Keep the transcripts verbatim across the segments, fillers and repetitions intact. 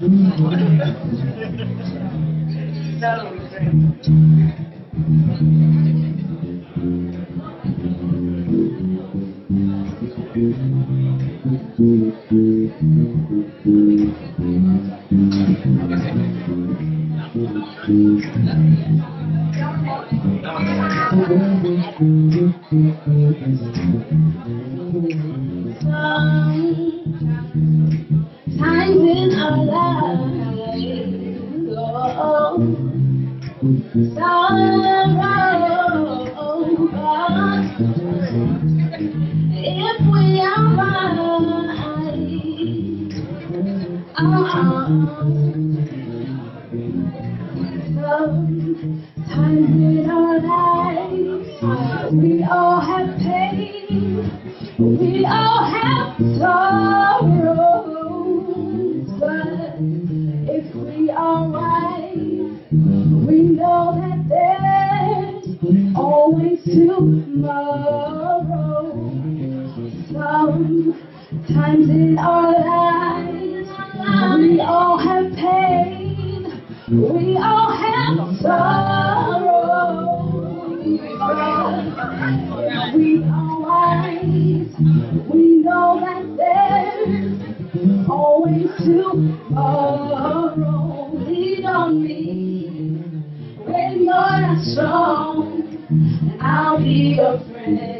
삶은 어려워 사랑과 If we are right, oh, times in our lives, we all have pain, we all have sorrows, but if we are right, we know that there's always tomorrow. Sometimes in our lives, we all have pain, we all have sorrow. If we are wise, we know that there's always tomorrow. Lean on me, when you're not strong, I'll be your friend.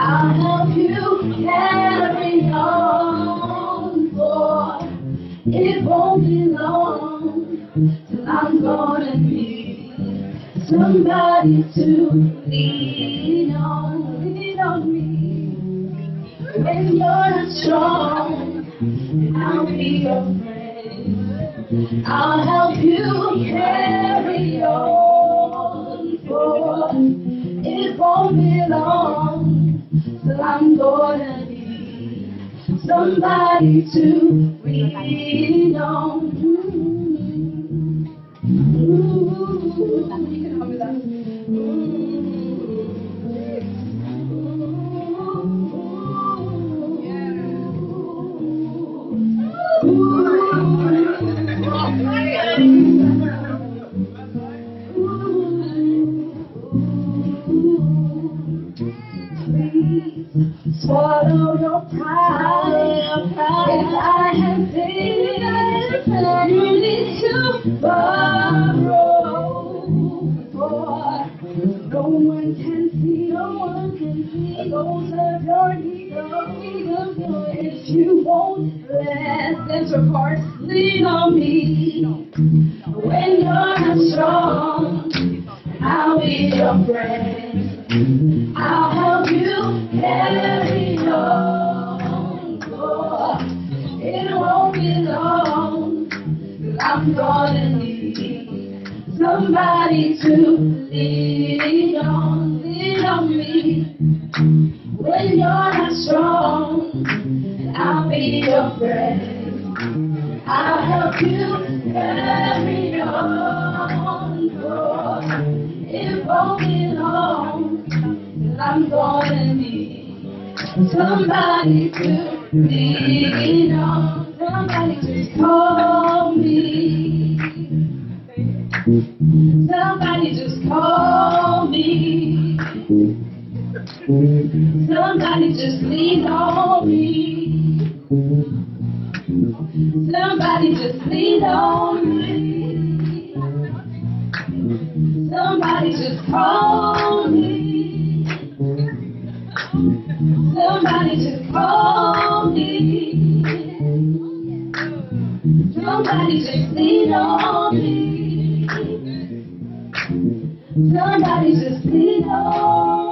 I'll help you carry on, for it won't be long till I'm gonna need somebody to lean on, lean on me. When you're not strong, I'll be your friend. I'll help you carry on, for it won't be long. So I'm gonna need somebody to lean on. Swallow your pride, pride. I have been really too borrow, for no one can see, no one can see those of your ego. If you won't let them your heart, lean on me. When you're not strong, I'll be your friend. I'll help you. Carry on, for it won't be long, 'cause I'm gonna need somebody to lean on, lean on me. When you're not strong, I'll be your friend. I'll help you carry on, for it won't be long, 'cause I'm gonna need somebody to lean on, somebody to call me. Somebody just call me. Somebody just lean on me. Somebody just lean on me. Somebody just call me. Somebody just call me. Somebody just lean on me. Somebody just lean on me.